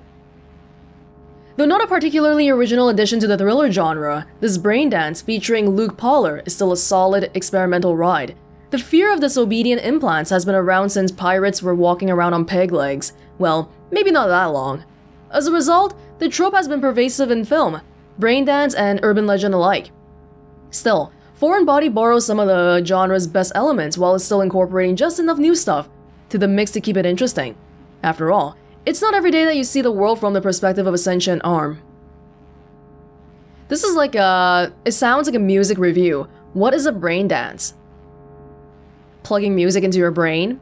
Though not a particularly original addition to the thriller genre, this brain dance featuring Luke Pollard is still a solid experimental ride. The fear of disobedient implants has been around since pirates were walking around on peg legs. Well, maybe not that long. As a result, the trope has been pervasive in film, braindance and urban legend alike. Still, Foreign Body borrows some of the genre's best elements while it's still incorporating just enough new stuff to the mix to keep it interesting. After all, it's not every day that you see the world from the perspective of a sentient arm. This is like a... it sounds like a music review. What is a brain dance? Plugging music into your brain?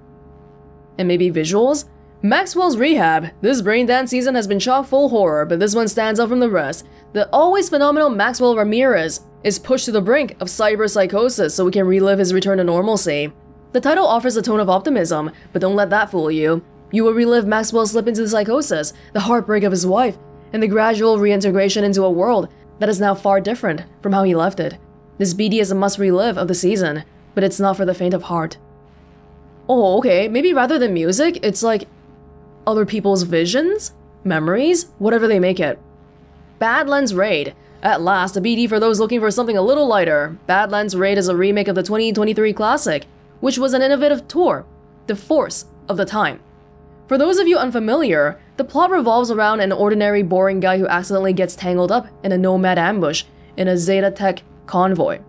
And maybe visuals? Maxwell's Rehab. This brain dance season has been chock full horror, but this one stands out from the rest. The always phenomenal Maxwell Ramirez is pushed to the brink of cyberpsychosis so we can relive his return to normalcy. The title offers a tone of optimism, but don't let that fool you. You will relive Maxwell's slip into psychosis, the heartbreak of his wife, and the gradual reintegration into a world that is now far different from how he left it. This B D is a must-relive of the season, but it's not for the faint of heart. Oh, okay, maybe rather than music, it's like... other people's visions? Memories? Whatever they make it. Badlands Raid. At last, a B D for those looking for something a little lighter. Badlands Raid is a remake of the twenty twenty-three classic, which was an innovative tour, the force of the time. For those of you unfamiliar, the plot revolves around an ordinary boring guy who accidentally gets tangled up in a nomad ambush in a Zetatech convoy.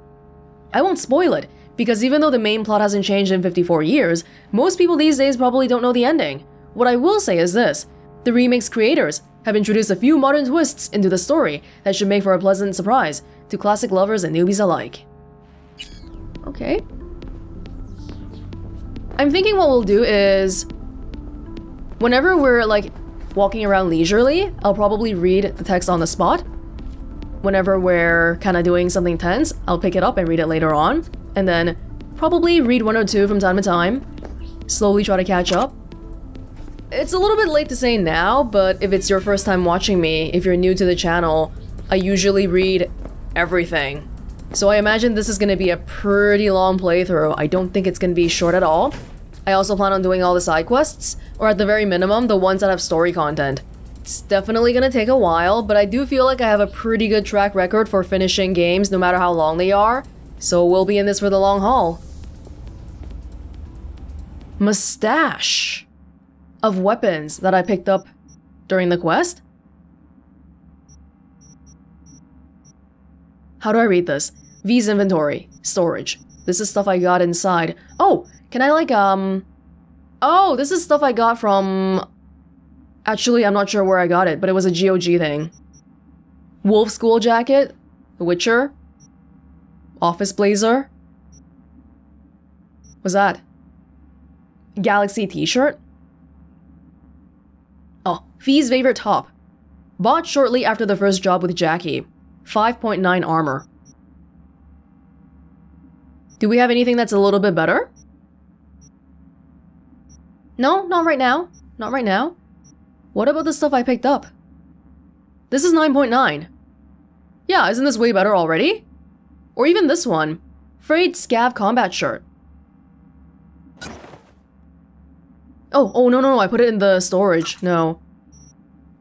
I won't spoil it, because even though the main plot hasn't changed in fifty-four years, most people these days probably don't know the ending. What I will say is this, the remake's creators have introduced a few modern twists into the story that should make for a pleasant surprise to classic lovers and newbies alike. Okay. I'm thinking what we'll do is, whenever we're like walking around leisurely, I'll probably read the text on the spot. Whenever we're kind of doing something tense, I'll pick it up and read it later on, and then probably read one or two from time to time, slowly try to catch up. It's a little bit late to say now, but if it's your first time watching me, if you're new to the channel, I usually read everything. So I imagine this is going to be a pretty long playthrough. I don't think it's going to be short at all. I also plan on doing all the side quests, or at the very minimum, the ones that have story content. It's definitely going to take a while, but I do feel like I have a pretty good track record for finishing games no matter how long they are, so we'll be in this for the long haul. Mustache of weapons that I picked up during the quest? How do I read this? V's inventory. Storage. This is stuff I got inside. Oh, can I like, um... oh, this is stuff I got from... actually, I'm not sure where I got it, but it was a G O G thing. Wolf school jacket? The Witcher? Office blazer? What's that? Galaxy t-shirt? Oh, V's favorite top. Bought shortly after the first job with Jackie. five point nine armor. Do we have anything that's a little bit better? No, not right now. Not right now. What about the stuff I picked up? This is nine point nine. Yeah, isn't this way better already? Or even this one. Frayed Scav combat shirt. Oh, oh no, no, no, I put it in the storage. No.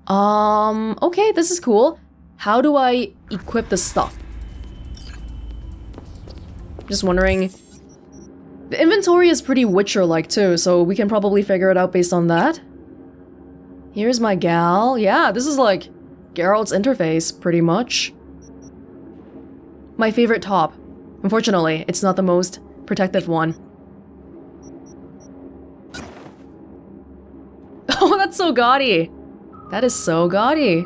Um, okay, this is cool. How do I equip the stuff? Just wondering. The inventory is pretty Witcher-like too, so we can probably figure it out based on that. Here's my gal. Yeah, this is like Geralt's interface, pretty much. My favorite top. Unfortunately, it's not the most protective one. Oh, that's so gaudy! That is so gaudy.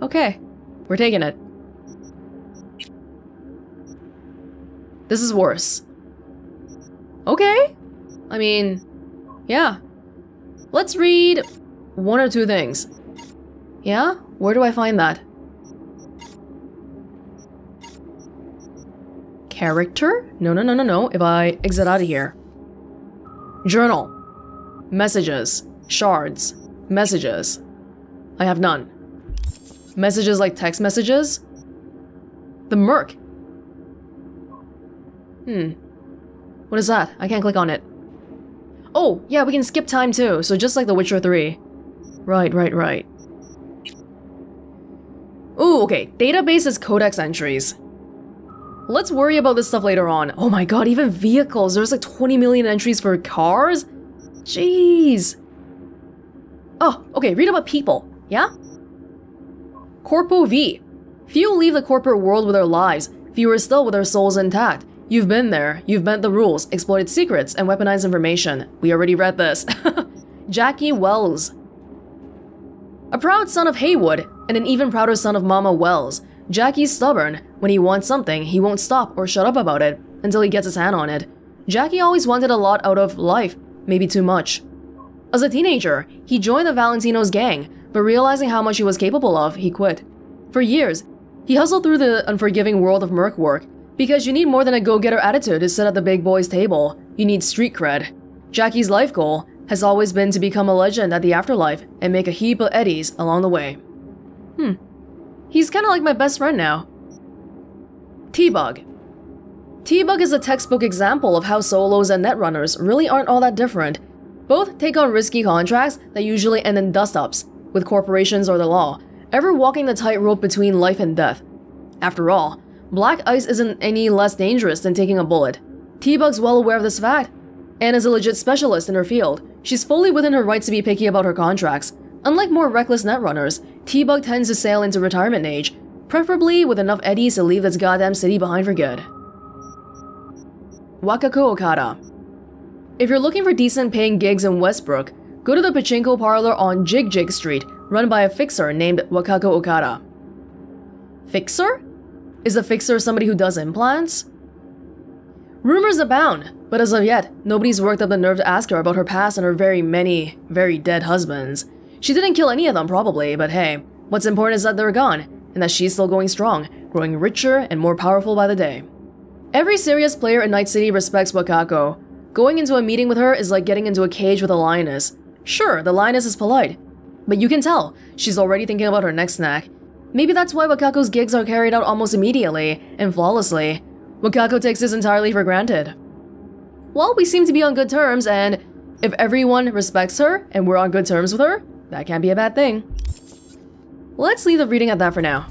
Okay, we're taking it. This is worse. Okay. I mean, yeah. Let's read one or two things. Yeah? Where do I find that? character? No, no, no, no, no. If I exit out of here. Journal. Messages. Shards. Messages. I have none. Messages like text messages? The Merc. Hmm. What is that? I can't click on it. Oh, yeah, we can skip time too. So just like The Witcher three. Right, right, right. Ooh, okay. Database is codex entries. Let's worry about this stuff later on. Oh my god, even vehicles. There's like twenty million entries for cars? Jeez. Oh, okay, read about people, yeah? Corpo V. Few leave the corporate world with their lives, fewer still with their souls intact. You've been there, you've bent the rules, exploited secrets, and weaponized information. We already read this. Jackie Wells. A proud son of Haywood, and an even prouder son of Mama Wells. Jackie's stubborn. When he wants something, he won't stop or shut up about it until he gets his hand on it. Jackie always wanted a lot out of life, maybe too much. As a teenager, he joined the Valentino's gang, but realizing how much he was capable of, he quit. For years, he hustled through the unforgiving world of merc work, because you need more than a go-getter attitude to sit at the big boys' table. You need street cred. Jackie's life goal has always been to become a legend at the afterlife and make a heap of eddies along the way. Hmm. He's kinda like my best friend now. T-bug. T-bug is a textbook example of how solos and netrunners really aren't all that different. Both take on risky contracts that usually end in dust-ups, with corporations or the law, ever walking the tightrope between life and death. After all, Black Ice isn't any less dangerous than taking a bullet. T-bug's well aware of this fact, and is a legit specialist in her field. She's fully within her rights to be picky about her contracts. Unlike more reckless netrunners, T-bug tends to sail into retirement age, preferably with enough eddies to leave this goddamn city behind for good. Wakako Okada. If you're looking for decent paying gigs in Westbrook, go to the pachinko parlor on Jig Jig Street, run by a fixer named Wakako Okada. Fixer? Is a fixer somebody who does implants? Rumors abound, but as of yet, nobody's worked up the nerve to ask her about her past and her very many, very dead husbands. She didn't kill any of them probably, but hey, what's important is that they're gone, and that she's still going strong, growing richer and more powerful by the day. Every serious player in Night City respects Wakako. Going into a meeting with her is like getting into a cage with a lioness. Sure, the lioness is polite, but you can tell she's already thinking about her next snack. Maybe that's why Wakako's gigs are carried out almost immediately and flawlessly. Wakako takes this entirely for granted. Well, we seem to be on good terms, and if everyone respects her and we're on good terms with her, that can't be a bad thing. Let's leave the reading at that for now.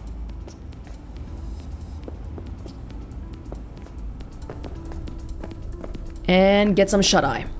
And get some shut-eye.